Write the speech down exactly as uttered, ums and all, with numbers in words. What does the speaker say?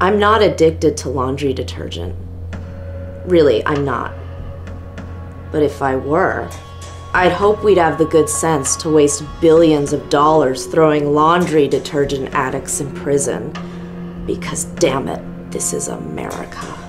I'm not addicted to laundry detergent. Really, I'm not. But if I were, I'd hope we'd have the good sense to waste billions of dollars throwing laundry detergent addicts in prison. Because damn it, this is America.